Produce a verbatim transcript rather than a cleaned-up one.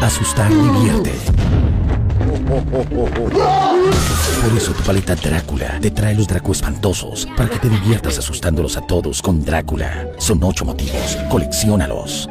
Asustar divierte. Por eso tu paleta Drácula te trae los Draco Espantosos, para que te diviertas asustándolos a todos con Drácula. Son ocho motivos, colecciónalos.